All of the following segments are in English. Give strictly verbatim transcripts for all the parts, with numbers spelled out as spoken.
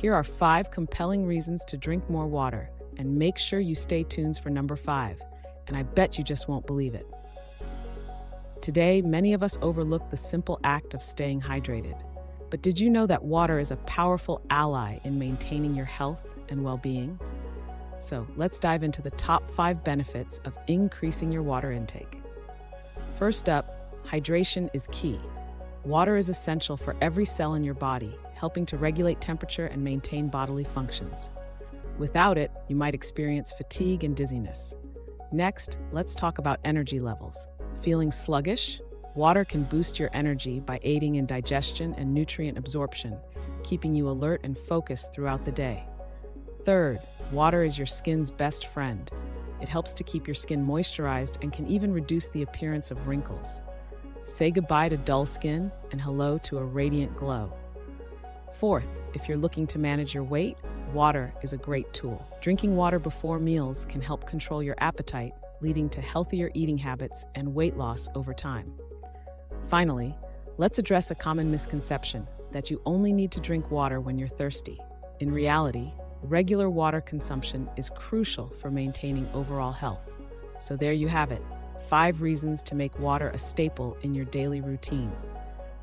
Here are five compelling reasons to drink more water, and make sure you stay tuned for number five, and I bet you just won't believe it. Today, many of us overlook the simple act of staying hydrated. But did you know that water is a powerful ally in maintaining your health and well-being? So let's dive into the top five benefits of increasing your water intake. First up, hydration is key. Water is essential for every cell in your body, helping to regulate temperature and maintain bodily functions. Without it, you might experience fatigue and dizziness. Next, let's talk about energy levels. Feeling sluggish? Water can boost your energy by aiding in digestion and nutrient absorption, keeping you alert and focused throughout the day. Third, water is your skin's best friend. It helps to keep your skin moisturized and can even reduce the appearance of wrinkles. Say goodbye to dull skin and hello to a radiant glow. Fourth, if you're looking to manage your weight, water is a great tool. Drinking water before meals can help control your appetite, leading to healthier eating habits and weight loss over time. Finally, let's address a common misconception that you only need to drink water when you're thirsty. In reality, regular water consumption is crucial for maintaining overall health. So there you have it, five reasons to make water a staple in your daily routine.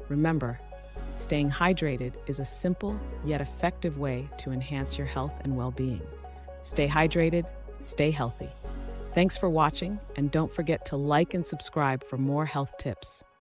Remember, staying hydrated is a simple yet effective way to enhance your health and well-being. Stay hydrated, stay healthy. Thanks for watching, and don't forget to like and subscribe for more health tips.